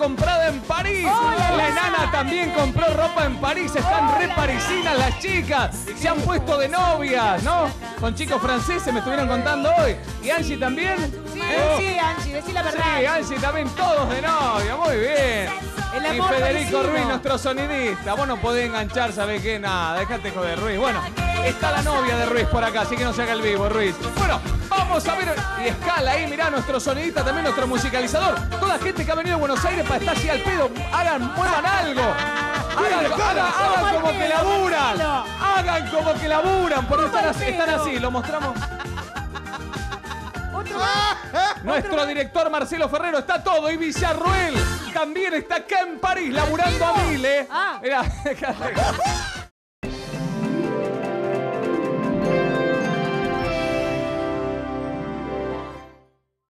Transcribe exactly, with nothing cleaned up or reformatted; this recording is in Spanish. comprada en París. Oh, la, la, la nana también compró ropa en París. Están oh, re parisinas las chicas. Sí, se han puesto de novias, ¿no? Con chicos franceses me estuvieron contando hoy. ¿Y Angie también? Sí, ¿eh? Sí, Angie, decí la verdad. Sí, Angie también, todos de novia. Muy bien. El amor y Federico parisino. Ruiz, nuestro sonidista. Vos no podés enganchar, ¿sabés qué? Nada, dejate joder, Ruiz. Bueno, está la novia de Ruiz por acá, así que no se haga el vivo, Ruiz. Bueno, vamos a ver. Y escala ahí, mirá, nuestro sonidista, también nuestro musicalizador. Toda gente que ha venido de Buenos Aires para estar así al pedo, hagan, muevan algo. Hagan, hagan, hagan como que laburan. Hagan como que laburan, porque están así, están así. Lo mostramos. Nuestro director Marcelo Ferrero está todo y Villarruel también está acá en París laburando a mil, ¿eh? Ah. Mirá.